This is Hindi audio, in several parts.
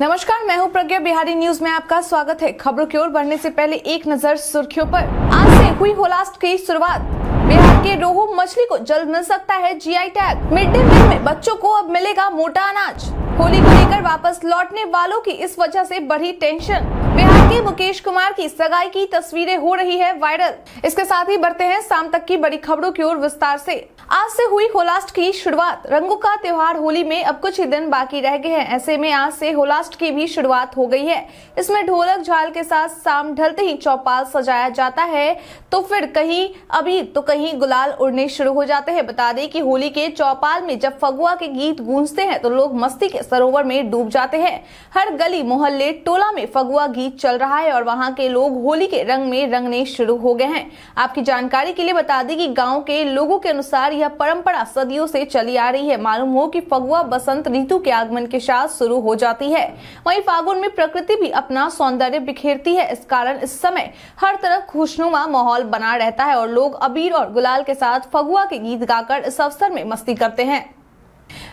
नमस्कार, मैं हूं प्रज्ञा बिहारी। न्यूज में आपका स्वागत है। खबरों की ओर बढ़ने से पहले एक नजर सुर्खियों पर। आज से हुई होलास्ट की शुरुआत। बिहार के रोहू मछली को जल्द मिल सकता है GI tag. Mid day meal में बच्चों को अब मिलेगा मोटा अनाज। होली को लेकर वापस लौटने वालों की इस वजह से बढ़ी टेंशन। बिहार के मुकेश कुमार की सगाई की तस्वीरें हो रही है वायरल। इसके साथ ही बढ़ते हैं शाम तक की बड़ी खबरों की ओर विस्तार से। आज से हुई होलास्ट की शुरुआत। रंगों का त्योहार होली में अब कुछ ही दिन बाकी रह गए हैं, ऐसे में आज से होलास्ट की भी शुरुआत हो गई है। इसमें ढोलक झाल के साथ शाम ढलते ही चौपाल सजाया जाता है, तो फिर कहीं अभी तो कहीं गुलाल उड़ने शुरू हो जाते हैं। बता दें कि होली के चौपाल में जब फगुआ के गीत गूंजते हैं तो लोग मस्ती के सरोवर में डूब जाते हैं। हर गली मोहल्ले टोला में फगुआ गीत चल रहा है और वहाँ के लोग होली के रंग में रंगने शुरू हो गए हैं। आपकी जानकारी के लिए बता दें कि गाँव के लोगों के अनुसार यह परंपरा सदियों से चली आ रही है। मालूम हो कि फगुआ बसंत ऋतु के आगमन के साथ शुरू हो जाती है। वहीं फागुन में प्रकृति भी अपना सौंदर्य बिखेरती है। इस कारण इस समय हर तरफ खुशनुमा माहौल बना रहता है और लोग अबीर और गुलाल के साथ फगुआ के गीत गाकर इस अवसर में मस्ती करते हैं।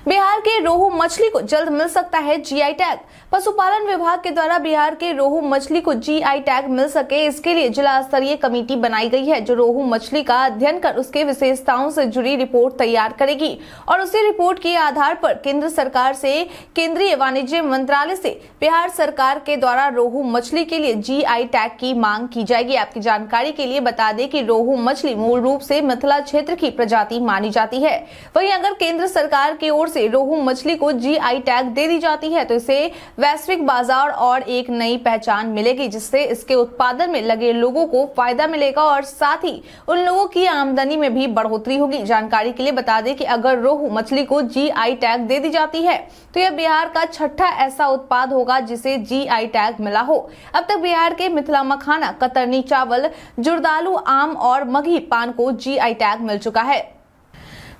बिहार के रोहू मछली को जल्द मिल सकता है जीआई टैग। पशुपालन विभाग के द्वारा बिहार के रोहू मछली को जीआई टैग मिल सके, इसके लिए जिला स्तरीय कमेटी बनाई गई है जो रोहू मछली का अध्ययन कर उसके विशेषताओं से जुड़ी रिपोर्ट तैयार करेगी और उसी रिपोर्ट के आधार पर केंद्र सरकार से केंद्रीय वाणिज्य मंत्रालय से बिहार सरकार के द्वारा रोहू मछली के लिए जीआई टैग की मांग की जाएगी। आपकी जानकारी के लिए बता दें कि रोहू मछली मूल रूप से मिथिला क्षेत्र की प्रजाति मानी जाती है। वहीं अगर केंद्र सरकार की ओर से रोहू मछली को जीआई टैग दे दी जाती है तो इसे वैश्विक बाजार और एक नई पहचान मिलेगी, जिससे इसके उत्पादन में लगे लोगों को फायदा मिलेगा और साथ ही उन लोगों की आमदनी में भी बढ़ोतरी होगी। जानकारी के लिए बता दें कि अगर रोहू मछली को जीआई टैग दे दी जाती है तो यह बिहार का छठा ऐसा उत्पाद होगा जिसे जीआई टैग मिला हो। अब तक बिहार के मिथिला मखाना, कतरनी चावल, जुर्दालू आम और मगही पान को जीआई टैग मिल चुका है।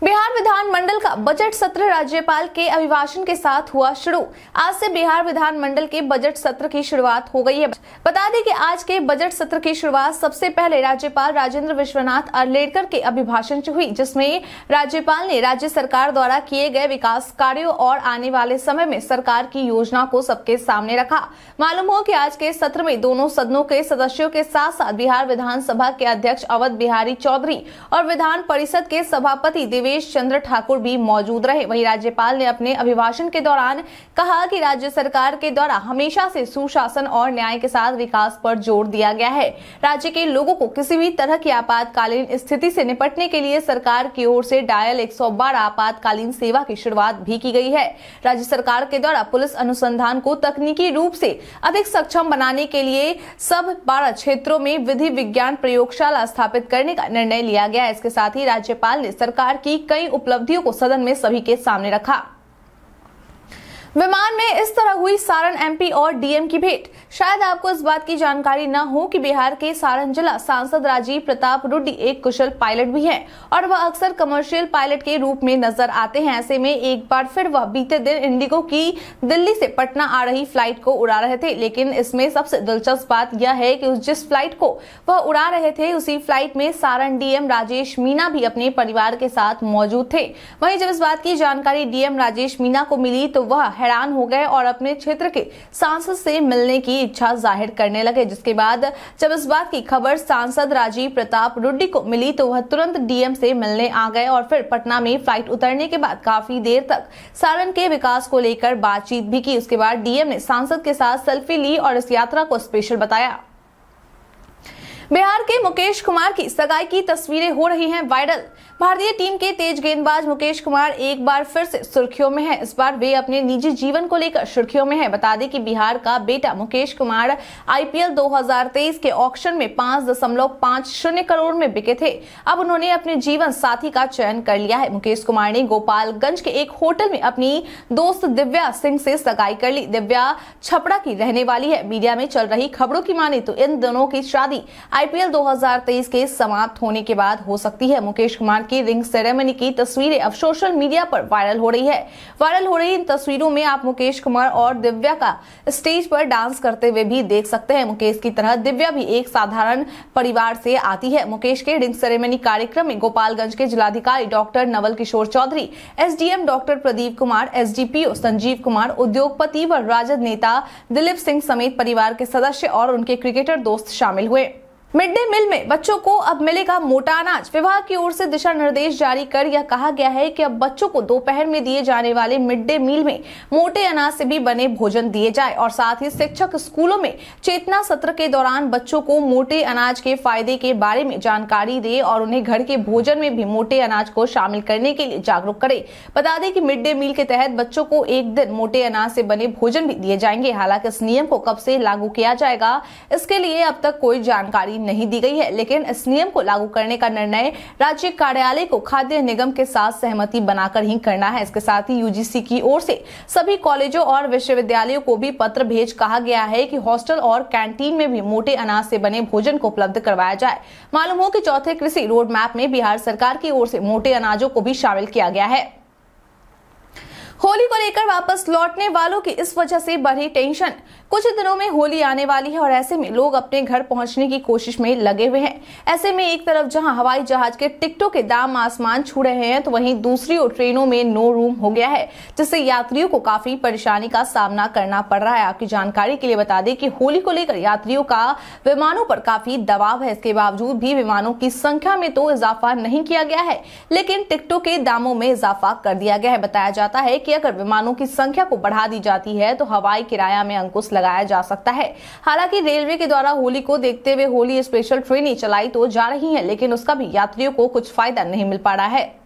बिहार विधानमंडल का बजट सत्र राज्यपाल के अभिभाषण के साथ हुआ शुरू। आज से बिहार विधानमंडल के बजट सत्र की शुरुआत हो गई है। बता दें कि आज के बजट सत्र की शुरुआत सबसे पहले राज्यपाल राजेंद्र विश्वनाथ अर्लेकर के अभिभाषण से हुई, जिसमें राज्यपाल ने राज्य सरकार द्वारा किए गए विकास कार्यों और आने वाले समय में सरकार की योजना को सबके सामने रखा। मालूम हो कि आज के सत्र में दोनों सदनों के सदस्यों के साथ साथ बिहार विधानसभा के अध्यक्ष अवध बिहारी चौधरी और विधान परिषद के सभापति देवे चंद्र ठाकुर भी मौजूद रहे। वहीं राज्यपाल ने अपने अभिभाषण के दौरान कहा कि राज्य सरकार के द्वारा हमेशा से सुशासन और न्याय के साथ विकास पर जोर दिया गया है। राज्य के लोगों को किसी भी तरह की आपातकालीन स्थिति से निपटने के लिए सरकार की ओर से डायल 112 आपातकालीन सेवा की शुरुआत भी की गई है। राज्य सरकार के द्वारा पुलिस अनुसंधान को तकनीकी रूप से अधिक सक्षम बनाने के लिए सब 12 क्षेत्रों में विधि विज्ञान प्रयोगशाला स्थापित करने का निर्णय लिया गया। इसके साथ ही राज्यपाल ने सरकार की कई उपलब्धियों को सदन में सभी के सामने रखा। विमान में इस तरह हुई सारण एमपी और डीएम की भेंट। शायद आपको इस बात की जानकारी न हो कि बिहार के सारण जिला सांसद राजीव प्रताप रूडी एक कुशल पायलट भी हैं और वह अक्सर कमर्शियल पायलट के रूप में नजर आते हैं। ऐसे में एक बार फिर वह बीते दिन इंडिगो की दिल्ली से पटना आ रही फ्लाइट को उड़ा रहे थे, लेकिन इसमें सबसे दिलचस्प बात यह है कि जिस फ्लाइट को वह उड़ा रहे थे उसी फ्लाइट में सारण डीएम राजेश मीणा भी अपने परिवार के साथ मौजूद थे। वहीं जब इस बात की जानकारी डीएम राजेश मीणा को मिली तो वह हैरान हो गए और अपने क्षेत्र के सांसद से मिलने की इच्छा जाहिर करने लगे, जिसके बाद जब इस बात की खबर सांसद राजीव प्रताप रूडी को मिली तो वह तुरंत डीएम से मिलने आ गए और फिर पटना में फ्लाइट उतरने के बाद काफी देर तक सारण के विकास को लेकर बातचीत भी की। उसके बाद डीएम ने सांसद के साथ सेल्फी ली और इस यात्रा को स्पेशल बताया। बिहार के मुकेश कुमार की सगाई की तस्वीरें हो रही हैं वायरल। भारतीय टीम के तेज गेंदबाज मुकेश कुमार एक बार फिर से सुर्खियों में हैं। इस बार वे अपने निजी जीवन को लेकर सुर्खियों में हैं। बता दें कि बिहार का बेटा मुकेश कुमार आईपीएल 2023 के ऑक्शन में 5.50 करोड़ में बिके थे। अब उन्होंने अपने जीवन साथी का चयन कर लिया है। मुकेश कुमार ने गोपालगंज के एक होटल में अपनी दोस्त दिव्या सिंह से सगाई कर ली। दिव्या छपरा की रहने वाली है। मीडिया में चल रही खबरों की माने तो इन दोनों की शादी आईपीएल 2023 के समाप्त होने के बाद हो सकती है मुकेश कुमार की रिंग सेरेमनी की तस्वीरें अब सोशल मीडिया पर वायरल हो रही है। वायरल हो रही इन तस्वीरों में आप मुकेश कुमार और दिव्या का स्टेज पर डांस करते हुए भी देख सकते हैं। मुकेश की तरह दिव्या भी एक साधारण परिवार से आती है। मुकेश के रिंग सेरेमनी कार्यक्रम में गोपालगंज के जिलाधिकारी doctor Naval Kishore Chaudhary, SDM doctor Pradeep Kumar, SDPO Sanjeev Kumar, उद्योगपति व राजद नेता दिलीप सिंह समेत परिवार के सदस्य और उनके क्रिकेटर दोस्त शामिल हुए। मिड डे मील में बच्चों को अब मिलेगा मोटा अनाज। विभाग की ओर से दिशा निर्देश जारी कर यह कहा गया है कि अब बच्चों को दोपहर में दिए जाने वाले मिड डे मील में मोटे अनाज से भी बने भोजन दिए जाए और साथ ही शिक्षक स्कूलों में चेतना सत्र के दौरान बच्चों को मोटे अनाज के फायदे के बारे में जानकारी दे और उन्हें घर के भोजन में भी मोटे अनाज को शामिल करने के लिए जागरूक करे। बता दें कि मिड डे मील के तहत बच्चों को एक दिन मोटे अनाज से बने भोजन भी दिए जाएंगे। हालांकि इस नियम को कब से लागू किया जाएगा इसके लिए अब तक कोई जानकारी नहीं दी गई है, लेकिन इस नियम को लागू करने का निर्णय राज्य कार्यालय को खाद्य निगम के साथ सहमति बनाकर ही करना है। इसके साथ ही यूजीसी की ओर से सभी कॉलेजों और विश्वविद्यालयों को भी पत्र भेज कहा गया है कि हॉस्टल और कैंटीन में भी मोटे अनाज से बने भोजन को उपलब्ध करवाया जाए। मालूम हो कि चौथे कृषि रोड मैप में बिहार सरकार की ओर से मोटे अनाजों को भी शामिल किया गया है। होली को लेकर वापस लौटने वालों की इस वजह से बढ़ी टेंशन। कुछ दिनों में होली आने वाली है और ऐसे में लोग अपने घर पहुंचने की कोशिश में लगे हुए हैं। ऐसे में एक तरफ जहां हवाई जहाज के टिकटों के दाम आसमान छू रहे हैं तो वहीं दूसरी ओर ट्रेनों में नो रूम हो गया है, जिससे यात्रियों को काफी परेशानी का सामना करना पड़ रहा है। आपकी जानकारी के लिए बता दें कि होली को लेकर यात्रियों का विमानों पर काफी दबाव है। इसके बावजूद भी विमानों की संख्या में तो इजाफा नहीं किया गया है, लेकिन टिकटों के दामों में इजाफा कर दिया गया है। बताया जाता है कि अगर विमानों की संख्या को बढ़ा दी जाती है तो हवाई किराया में अंकुश लगाया जा सकता है। हालांकि रेलवे के द्वारा होली को देखते हुए होली स्पेशल ट्रेनें चलाई तो जा रही हैं, लेकिन उसका भी यात्रियों को कुछ फायदा नहीं मिल पा रहा है।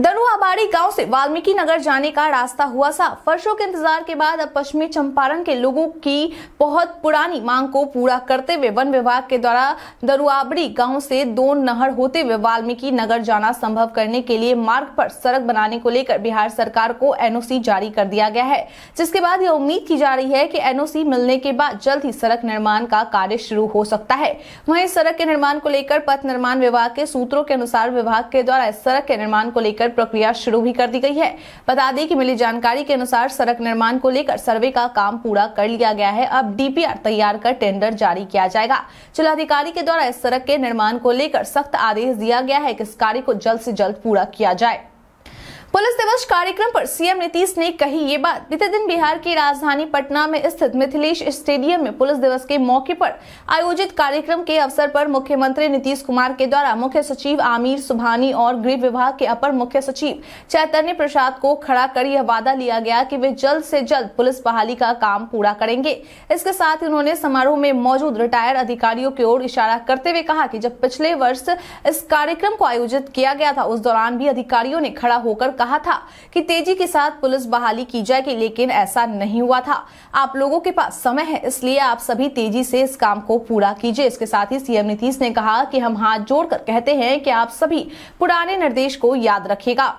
दरुआबाड़ी गांव से वाल्मीकिनगर जाने का रास्ता हुआ साफ। वर्षों के इंतजार के बाद अब पश्चिमी चंपारण के लोगों की बहुत पुरानी मांग को पूरा करते हुए वन विभाग के द्वारा दरुआबाड़ी गांव से दो नहर होते हुए वाल्मीकिनगर जाना संभव करने के लिए मार्ग पर सड़क बनाने को लेकर बिहार सरकार को एनओसी जारी कर दिया गया है, जिसके बाद यह उम्मीद की जा रही है कि एनओसी मिलने के बाद जल्द ही सड़क निर्माण का कार्य शुरू हो सकता है। वहीं सड़क के निर्माण को लेकर पथ निर्माण विभाग के सूत्रों के अनुसार विभाग के द्वारा सड़क के निर्माण को लेकर प्रक्रिया शुरू भी कर दी गई है। बता दें कि मिली जानकारी के अनुसार सड़क निर्माण को लेकर सर्वे का काम पूरा कर लिया गया है। अब डीपीआर तैयार कर टेंडर जारी किया जाएगा। जिलाधिकारी के द्वारा इस सड़क के निर्माण को लेकर सख्त आदेश दिया गया है कि इस कार्य को जल्द से जल्द पूरा किया जाए। पुलिस दिवस कार्यक्रम पर सीएम नीतीश ने कही ये बात। बीते दिन बिहार की राजधानी पटना में स्थित मिथिलेश स्टेडियम में पुलिस दिवस के मौके पर आयोजित कार्यक्रम के अवसर पर मुख्यमंत्री नीतीश कुमार के द्वारा मुख्य सचिव आमिर सुभानी और गृह विभाग के अपर मुख्य सचिव चैतन्य प्रसाद को खड़ा कर यह वादा लिया गया कि वे जल्द से जल्द पुलिस बहाली का काम पूरा करेंगे। इसके साथ ही उन्होंने समारोह में मौजूद रिटायर अधिकारियों की ओर इशारा करते हुए कहा कि जब पिछले वर्ष इस कार्यक्रम को आयोजित किया गया था उस दौरान भी अधिकारियों ने खड़ा होकर कहा था कि तेजी के साथ पुलिस बहाली की जाएगी, लेकिन ऐसा नहीं हुआ था। आप लोगों के पास समय है, इसलिए आप सभी तेजी से इस काम को पूरा कीजिए। इसके साथ ही सीएम नीतीश ने कहा कि हम हाथ जोड़कर कहते हैं कि आप सभी पुराने निर्देश को याद रखिएगा।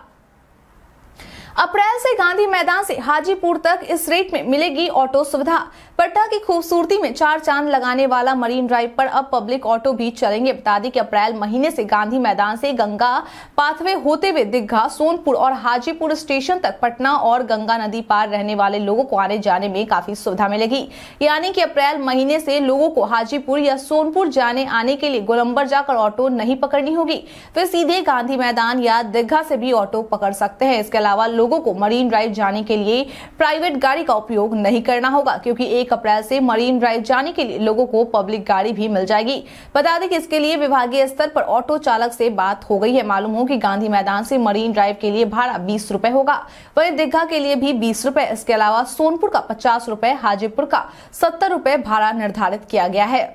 अप्रैल से गांधी मैदान से हाजीपुर तक इस रेट में मिलेगी ऑटो सुविधा। पटना की खूबसूरती में चार चांद लगाने वाला मरीन ड्राइव पर अब पब्लिक ऑटो भी चलेंगे। बता दें कि अप्रैल महीने से गांधी मैदान से गंगा पाथवे होते हुए दिग्घा, सोनपुर और हाजीपुर स्टेशन तक पटना और गंगा नदी पार रहने वाले लोगों को आने जाने में काफी सुविधा मिलेगी। यानी कि अप्रैल महीने से लोगों को हाजीपुर या सोनपुर जाने आने के लिए गोलंबर जाकर ऑटो नहीं पकड़नी होगी, वे सीधे गांधी मैदान या दिग्घा से भी ऑटो पकड़ सकते हैं। इसके अलावा लोगों को मरीन ड्राइव जाने के लिए प्राइवेट गाड़ी का उपयोग नहीं करना होगा, क्योंकि 1 अप्रैल से मरीन ड्राइव जाने के लिए लोगों को पब्लिक गाड़ी भी मिल जाएगी। बता दें कि इसके लिए विभागीय स्तर पर ऑटो चालक से बात हो गई है। मालूम हो कि गांधी मैदान से मरीन ड्राइव के लिए भाड़ा 20 रुपए होगा, वहीं दिग्घा के लिए भी 20 रुपए। इसके अलावा सोनपुर का 50 रुपए, हाजीपुर का 70 रुपए भाड़ा निर्धारित किया गया है।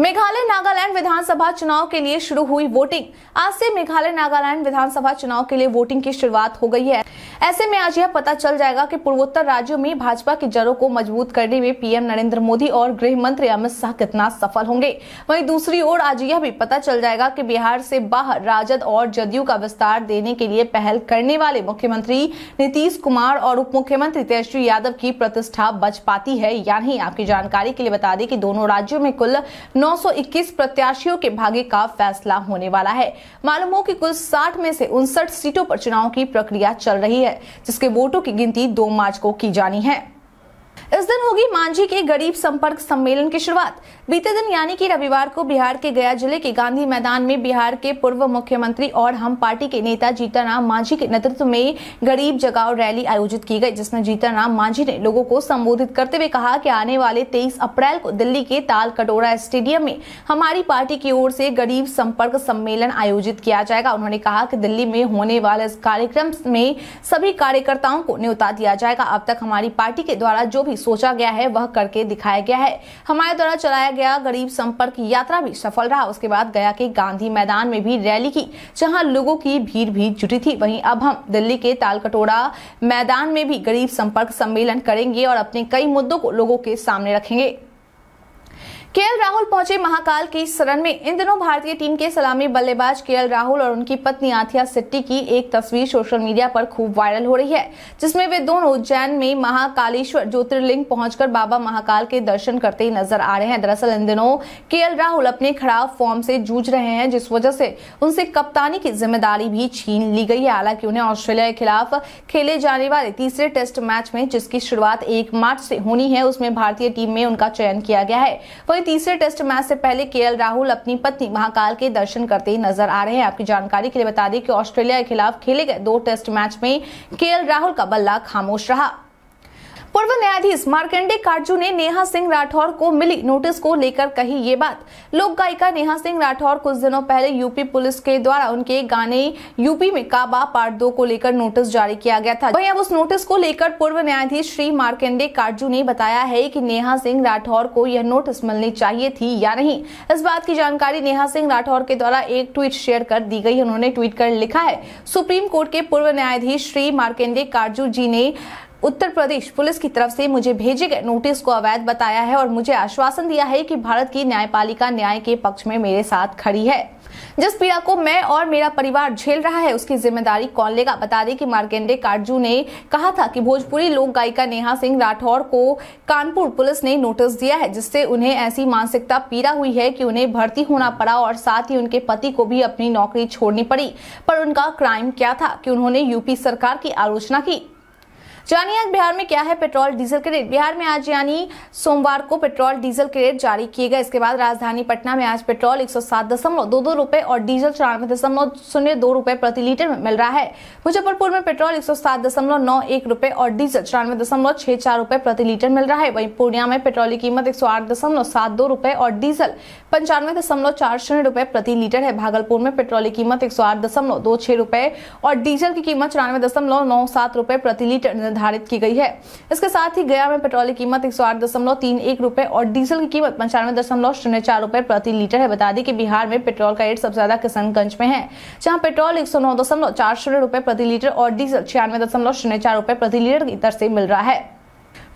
मेघालय नागालैंड विधानसभा चुनाव के लिए शुरू हुई वोटिंग। आज से मेघालय नागालैंड विधानसभा चुनाव के लिए वोटिंग की शुरुआत हो गई है। ऐसे में आज यह पता चल जाएगा कि पूर्वोत्तर राज्यों में भाजपा की जड़ों को मजबूत करने में पीएम नरेंद्र मोदी और गृह मंत्री अमित शाह कितना सफल होंगे। वहीं दूसरी ओर आज यह भी पता चल जाएगा कि बिहार से बाहर राजद और जदयू का विस्तार देने के लिए पहल करने वाले मुख्यमंत्री नीतीश कुमार और उप मुख्यमंत्री तेजस्वी यादव की प्रतिष्ठा बच पाती है या नहीं। आपकी जानकारी के लिए बता दें कि दोनों राज्यों में कुल 921 प्रत्याशियों के भाग्य का फैसला होने वाला है। मालूम हो कि कुल 60 में से 59 सीटों पर चुनाव की प्रक्रिया चल रही है, जिसके वोटों की गिनती 2 मार्च को की जानी है। इस दिन होगी मांझी के गरीब संपर्क सम्मेलन की शुरुआत। बीते दिन यानी कि रविवार को बिहार के गया जिले के गांधी मैदान में बिहार के पूर्व मुख्यमंत्री और हम पार्टी के नेता जीतन राम मांझी के नेतृत्व में गरीब जगाओ रैली आयोजित की गई, जिसमें जीतन राम मांझी ने लोगों को संबोधित करते हुए कहा कि आने वाले 23 अप्रैल को दिल्ली के ताल कटोरा स्टेडियम में हमारी पार्टी की ओर से गरीब संपर्क सम्मेलन आयोजित किया जाएगा। उन्होंने कहा कि दिल्ली में होने वाले इस कार्यक्रम में सभी कार्यकर्ताओं को न्योता दिया जाएगा। अब तक हमारी पार्टी के द्वारा जो भी सोचा गया है वह करके दिखाया गया है। हमारे द्वारा चलाया गया गरीब संपर्क यात्रा भी सफल रहा। उसके बाद गया के गांधी मैदान में भी रैली की, जहां लोगों की भीड़ भी जुटी थी। वहीं अब हम दिल्ली के तालकटोरा मैदान में भी गरीब संपर्क सम्मेलन करेंगे और अपने कई मुद्दों को लोगों के सामने रखेंगे। केएल राहुल पहुंचे महाकाल की सरन में। इन दिनों भारतीय टीम के सलामी बल्लेबाज केएल राहुल और उनकी पत्नी आथिया सिट्टी की एक तस्वीर सोशल मीडिया पर खूब वायरल हो रही है, जिसमें वे दोनों उज्जैन में महाकालेश्वर ज्योतिर्लिंग पहुंचकर बाबा महाकाल के दर्शन करते नजर आ रहे हैं। दरअसल इन दिनों केएल राहुल अपने खराब फॉर्म से जूझ रहे हैं, जिस वजह से उनसे कप्तानी की जिम्मेदारी भी छीन ली गई है। हालांकि उन्हें ऑस्ट्रेलिया के खिलाफ खेले जाने वाले तीसरे टेस्ट मैच में, जिसकी शुरुआत 1 मार्च से होनी है, उसमें भारतीय टीम में उनका चयन किया गया है। तीसरे टेस्ट मैच से पहले केएल राहुल अपनी पत्नी महाकाल के दर्शन करते नजर आ रहे हैं। आपकी जानकारी के लिए बता दें कि ऑस्ट्रेलिया के खिलाफ खेले गए 2 टेस्ट मैच में केएल राहुल का बल्ला खामोश रहा। पूर्व न्यायाधीश मार्कंडेय काटजू ने नेहा सिंह राठौर को मिली नोटिस को लेकर कही ये बात। लोक गायिका नेहा सिंह राठौर कुछ दिनों पहले यूपी पुलिस के द्वारा उनके गाने यूपी में काबा पार्ट 2 को लेकर नोटिस जारी किया गया था। वहीं अब उस नोटिस को लेकर पूर्व न्यायाधीश श्री मार्कंडेय काटजू ने बताया है कि नेहा सिंह राठौर को यह नोटिस मिलनी चाहिए थी या नहीं। इस बात की जानकारी नेहा सिंह राठौर के द्वारा एक ट्वीट शेयर कर दी गई। उन्होंने ट्वीट कर लिखा है, सुप्रीम कोर्ट के पूर्व न्यायाधीश श्री मार्कंडेय काटजू जी ने उत्तर प्रदेश पुलिस की तरफ से मुझे भेजे गए नोटिस को अवैध बताया है और मुझे आश्वासन दिया है कि भारत की न्यायपालिका न्याय के पक्ष में मेरे साथ खड़ी है। जिस पीड़ा को मैं और मेरा परिवार झेल रहा है उसकी जिम्मेदारी कौन लेगा। बता दें कि मार्कंडेय काटजू ने कहा था कि भोजपुरी लोक गायिका नेहा सिंह राठौर को कानपुर पुलिस ने नोटिस दिया है, जिससे उन्हें ऐसी मानसिकता पीड़ा हुई है कि उन्हें भर्ती होना पड़ा और साथ ही उनके पति को भी अपनी नौकरी छोड़नी पड़ी। पर उनका क्राइम क्या था कि उन्होंने यूपी सरकार की आलोचना की। जानिए आज बिहार में क्या है पेट्रोल डीजल के रेट। बिहार में आज यानी सोमवार को पेट्रोल डीजल के रेट जारी किए गए। इसके बाद राजधानी पटना में आज पेट्रोल 107.22 रुपए और डीजल 94.02 रुपए प्रति लीटर में मिल रहा है। मुजफ्फरपुर में पेट्रोल 107.91 रुपए और डीजल 94.64 रुपए प्रति लीटर मिल रहा है। वहीं पूर्णिया में पेट्रोल की कीमत 108.72 रुपए और डीजल 95.40 रुपए प्रति लीटर है। भागलपुर में पेट्रोल की कीमत 108.26 रुपए और डीजल की कीमत 94.97 रुपए प्रति लीटर निर्धारित की गई है। इसके साथ ही गया में पेट्रोल की कीमत 108.31 रुपए और डीजल की कीमत 95.04 रुपए प्रति लीटर है। बता दें कि बिहार में पेट्रोल का रेट सबसे ज्यादा किशनगंज में है, जहां पेट्रोल 109.40 रुपए प्रति लीटर और डीजल 96.04 रुपए प्रति लीटर की दर से मिल रहा है।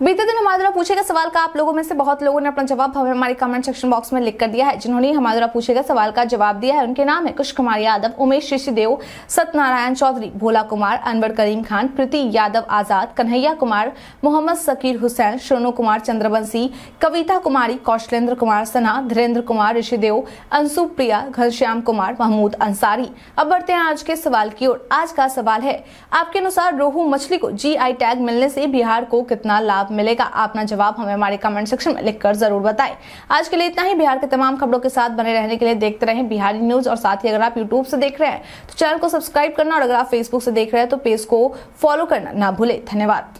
बीते दिन हमारे द्वारा पूछे गए सवाल का आप लोगों में से बहुत लोगों ने अपना जवाब हमें हमारे कमेंट सेक्शन बॉक्स में लिख कर दिया है। जिन्होंने हमारे द्वारा पूछे गए सवाल का जवाब दिया है उनके नाम है कुश कुमार यादव, उमेश ऋषिदेव, सत्यनारायण चौधरी, भोला कुमार, अनवर करीम खान, प्रीति यादव आजाद, कन्हैया कुमार, मोहम्मद शकीर हुसैन, सोनू कुमार चंद्रवंशी, कविता कुमारी, कौशलेंद्र कुमार सन्हा, धीरेन्द्र कुमार, ऋषिदेव, अंशु प्रिया, घनश्याम कुमार, महमूद अंसारी। अब बढ़ते हैं आज के सवाल की ओर। आज का सवाल है, आपके अनुसार रोहू मछली को GI टैग मिलने से बिहार को कितना लाभ मिलेगा। अपना जवाब हमें हमारे कमेंट सेक्शन में लिखकर जरूर बताएं। आज के लिए इतना ही। बिहार के तमाम खबरों के साथ बने रहने के लिए देखते रहें बिहारी न्यूज। और साथ ही अगर आप यूट्यूब से देख रहे हैं तो चैनल को सब्सक्राइब करना और अगर आप फेसबुक से देख रहे हैं तो पेज को फॉलो करना ना भूलें। धन्यवाद।